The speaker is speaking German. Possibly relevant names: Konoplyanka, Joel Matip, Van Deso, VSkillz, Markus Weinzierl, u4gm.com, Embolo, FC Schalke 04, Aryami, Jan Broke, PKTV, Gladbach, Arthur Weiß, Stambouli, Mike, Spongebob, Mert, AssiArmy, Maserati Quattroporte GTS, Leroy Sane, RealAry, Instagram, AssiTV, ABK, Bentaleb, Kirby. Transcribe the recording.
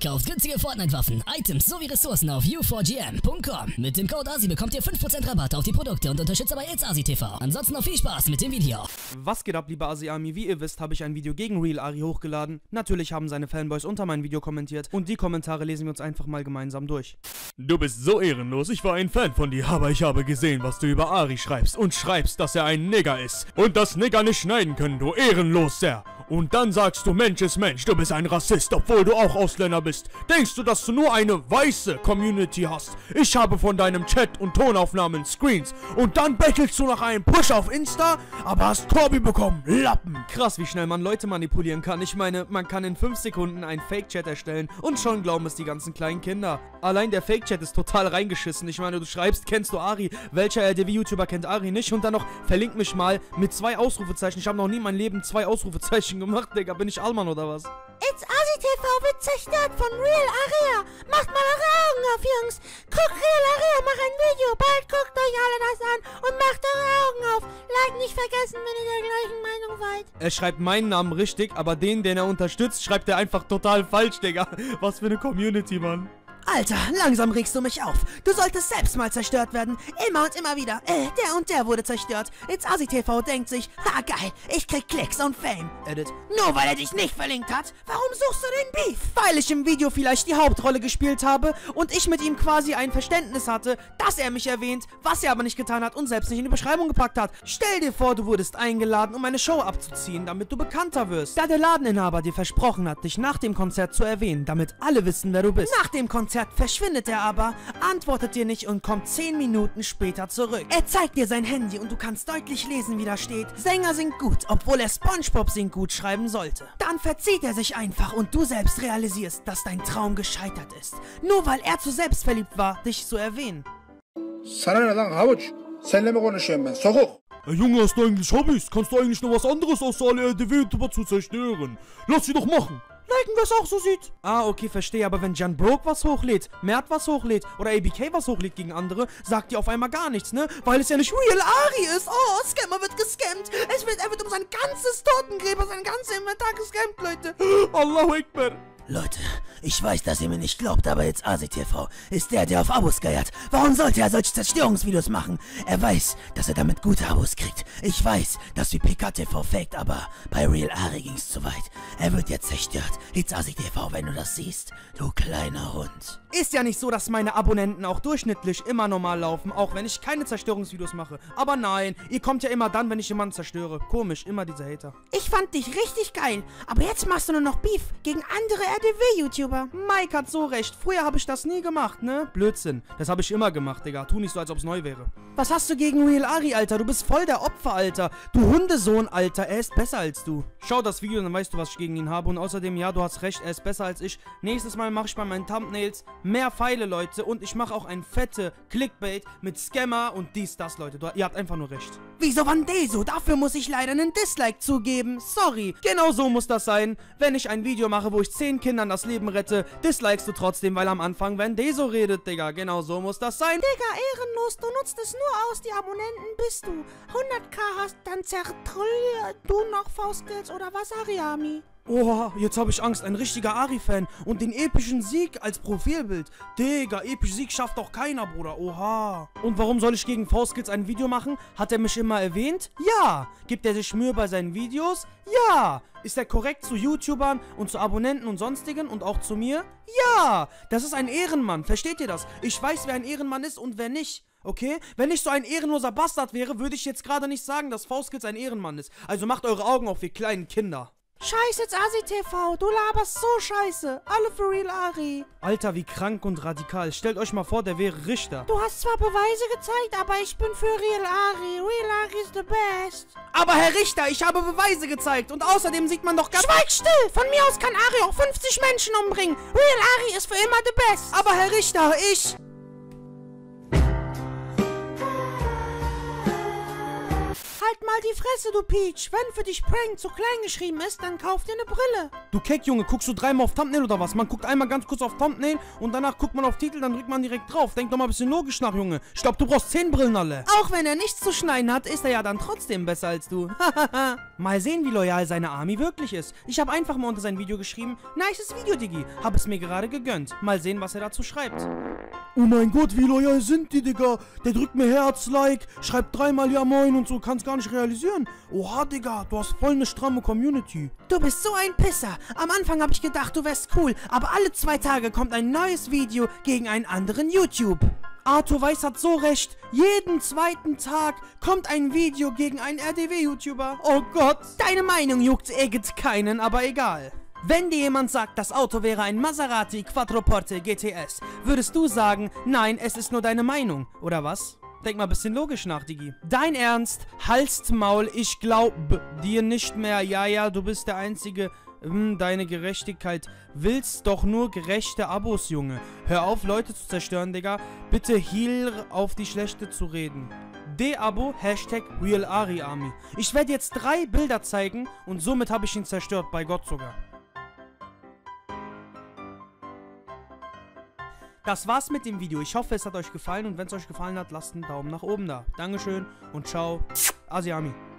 Kauft günstige Fortnite-Waffen, Items sowie Ressourcen auf u4gm.com. Mit dem Code ASSI bekommt ihr 5% Rabatt auf die Produkte und unterstützt dabei jetzt AssiTV. Ansonsten noch viel Spaß mit dem Video. Was geht ab, liebe AssiArmy? Wie ihr wisst, habe ich ein Video gegen RealAry hochgeladen. Natürlich haben seine Fanboys unter mein Video kommentiert und die Kommentare lesen wir uns einfach mal gemeinsam durch. Du bist so ehrenlos, ich war ein Fan von dir, aber ich habe gesehen, was du über Ari schreibst und schreibst, dass er ein Nigger ist und dass Nigger nicht schneiden können, du Ehrenloser. Und dann sagst du, Mensch ist Mensch, du bist ein Rassist, obwohl du auch Ausländer bist. Denkst du, dass du nur eine weiße Community hast? Ich habe von deinem Chat und Tonaufnahmen Screens. Und dann bettelst du nach einem Push auf Insta, aber hast Kirby bekommen, Lappen. Krass, wie schnell man Leute manipulieren kann. Ich meine, man kann in 5 Sekunden einen Fake-Chat erstellen und schon glauben es die ganzen kleinen Kinder. Allein der Fake-Chat ist total reingeschissen. Ich meine, du schreibst, kennst du Ari? Welcher RDW-YouTuber kennt Ari nicht? Und dann noch, verlink mich mal mit 2 Ausrufezeichen. Ich habe noch nie in meinem Leben 2 Ausrufezeichen gemacht, Digga. Bin ich Alman oder was? It's AssiTV wird zerstört von RealAry. Macht mal eure Augen auf, Jungs. Guckt RealAry, mach ein Video. Bald guckt euch alle das an und macht eure Augen auf. Like nicht vergessen, wenn ihr der gleichen Meinung seid. Er schreibt meinen Namen richtig, aber den er unterstützt, schreibt er einfach total falsch, Digga. Was für eine Community, Mann. Alter, langsam regst du mich auf. Du solltest selbst mal zerstört werden. Immer und immer wieder. Der und der wurde zerstört. Jetzt AssiTV denkt sich, ha geil, ich krieg Klicks und Fame. Edit. Nur weil er dich nicht verlinkt hat. Warum suchst du den Beef? Weil ich im Video vielleicht die Hauptrolle gespielt habe und ich mit ihm quasi ein Verständnis hatte, dass er mich erwähnt, was er aber nicht getan hat und selbst nicht in die Beschreibung gepackt hat. Stell dir vor, du wurdest eingeladen, um eine Show abzuziehen, damit du bekannter wirst. Da der Ladeninhaber dir versprochen hat, dich nach dem Konzert zu erwähnen, damit alle wissen, wer du bist. Nach dem Konzert verschwindet er aber, antwortet dir nicht und kommt 10 Minuten später zurück. Er zeigt dir sein Handy und du kannst deutlich lesen, wie da steht, Sänger singt gut, obwohl er Spongebob singt gut schreiben sollte. Dann verzieht er sich einfach und du selbst realisierst, dass dein Traum gescheitert ist. Nur weil er zu selbstverliebt war, dich zu erwähnen. Hey Junge, hast du eigentlich Hobbys? Kannst du eigentlich noch was anderes außer alle RDW-YouTuber zu zerstören? Lass sie doch machen! Liken, was auch so sieht. Ah, okay, verstehe, aber wenn Jan Broke was hochlädt, Mert was hochlädt oder ABK was hochlädt gegen andere, sagt ihr auf einmal gar nichts, ne? Weil es ja nicht RealAry ist. Oh, Scammer wird gescammt. Er wird um sein ganzes Totengräber, sein ganzes Inventar gescammt, Leute. Allahu Akbar. Leute, ich weiß, dass ihr mir nicht glaubt, aber jetzt AssiTV ist der auf Abos geiert. Warum sollte er solche Zerstörungsvideos machen? Er weiß, dass er damit gute Abos kriegt. Ich weiß, dass wie PKTV faked, aber bei RealAry ging's zu weit. Er wird jetzt zerstört. Jetzt AssiTV, wenn du das siehst, du kleiner Hund. Ist ja nicht so, dass meine Abonnenten auch durchschnittlich immer normal laufen, auch wenn ich keine Zerstörungsvideos mache. Aber nein, ihr kommt ja immer dann, wenn ich jemanden zerstöre. Komisch, immer dieser Hater. Ich fand dich richtig geil, aber jetzt machst du nur noch Beef gegen andere RDW-YouTuber. Mike hat so recht. Früher habe ich das nie gemacht, ne? Blödsinn. Das habe ich immer gemacht, Digga. Tu nicht so, als ob es neu wäre. Was hast du gegen RealAry, Alter? Du bist voll der Opfer, Alter. Du Hundesohn, Alter. Er ist besser als du. Schau das Video, dann weißt du, was ich gegen ihn habe. Und außerdem, ja, du hast recht. Er ist besser als ich. Nächstes Mal mache ich bei meinen Thumbnails mehr Pfeile, Leute. Und ich mache auch ein fette Clickbait mit Scammer und dies, das, Leute. Ihr habt einfach nur recht. Wieso Van Deso? Dafür muss ich leider einen Dislike zugeben. Sorry. Genau so muss das sein, wenn ich ein Video mache, wo ich 10 Kindern das Leben rette, dislikest du trotzdem, weil am Anfang Van Deso redet, Digga. Genau so muss das sein. Digga, ehrenlos, du nutzt es nur aus, die Abonnenten bist du. 100k hast, dann zertrülle du noch VSkillz oder was, Aryami? Oha, jetzt habe ich Angst, ein richtiger Ari-Fan und den epischen Sieg als Profilbild. Digga, episch Sieg schafft doch keiner, Bruder, oha. Und warum soll ich gegen VSkillz ein Video machen? Hat er mich immer erwähnt? Ja. Gibt er sich Mühe bei seinen Videos? Ja. Ist er korrekt zu YouTubern und zu Abonnenten und Sonstigen und auch zu mir? Ja. Das ist ein Ehrenmann, versteht ihr das? Ich weiß, wer ein Ehrenmann ist und wer nicht. Okay? Wenn ich so ein ehrenloser Bastard wäre, würde ich jetzt gerade nicht sagen, dass VSkillz ein Ehrenmann ist. Also macht eure Augen auf, ihr kleinen Kinder. Scheiße, jetzt AssiTV, du laberst so scheiße. Alle für RealAry. Alter, wie krank und radikal. Stellt euch mal vor, der wäre Richter. Du hast zwar Beweise gezeigt, aber ich bin für RealAry. RealAry is the best. Aber Herr Richter, ich habe Beweise gezeigt. Und außerdem sieht man doch gar... Schweig still! Von mir aus kann Ari auch 50 Menschen umbringen. RealAry ist für immer the best. Aber Herr Richter, ich... halt mal die Fresse, du Peach. Wenn für dich Prank zu klein geschrieben ist, dann kauf dir eine Brille. Du Keck, Junge, guckst du dreimal auf Thumbnail oder was? Man guckt einmal ganz kurz auf Thumbnail und danach guckt man auf Titel, dann drückt man direkt drauf. Denk doch mal ein bisschen logisch nach, Junge. Ich glaub, du brauchst 10 Brillen alle. Auch wenn er nichts zu schneiden hat, ist er ja dann trotzdem besser als du. Hahaha. Mal sehen, wie loyal seine Army wirklich ist. Ich habe einfach mal unter sein Video geschrieben, nices Video, Diggi. Hab es mir gerade gegönnt. Mal sehen, was er dazu schreibt. Oh mein Gott, wie loyal sind die, Digga. Der drückt mir Herz, Like, schreibt dreimal ja moin und so, kann's gar nicht realisieren. Oha, Digga, du hast voll eine stramme Community. Du bist so ein Pisser. Am Anfang habe ich gedacht, du wärst cool, aber alle 2 Tage kommt ein neues Video gegen einen anderen YouTube. Arthur Weiß hat so recht. Jeden 2. Tag kommt ein Video gegen einen RDW-YouTuber. Oh Gott. Deine Meinung juckt egget keinen, aber egal. Wenn dir jemand sagt, das Auto wäre ein Maserati Quattroporte GTS, würdest du sagen, nein, es ist nur deine Meinung, oder was? Denk mal ein bisschen logisch nach, Digi. Dein Ernst? Halt's Maul, ich glaub dir nicht mehr. Ja, du bist der Einzige. Deine Gerechtigkeit. Willst doch nur gerechte Abos, Junge. Hör auf, Leute zu zerstören, Digga. Bitte hier auf die Schlechte zu reden. De-Abo, Hashtag RealAry. Ich werde jetzt 3 Bilder zeigen und somit habe ich ihn zerstört, bei Gott sogar. Das war's mit dem Video. Ich hoffe, es hat euch gefallen und wenn es euch gefallen hat, lasst einen Daumen nach oben da. Dankeschön und ciao. Aryami.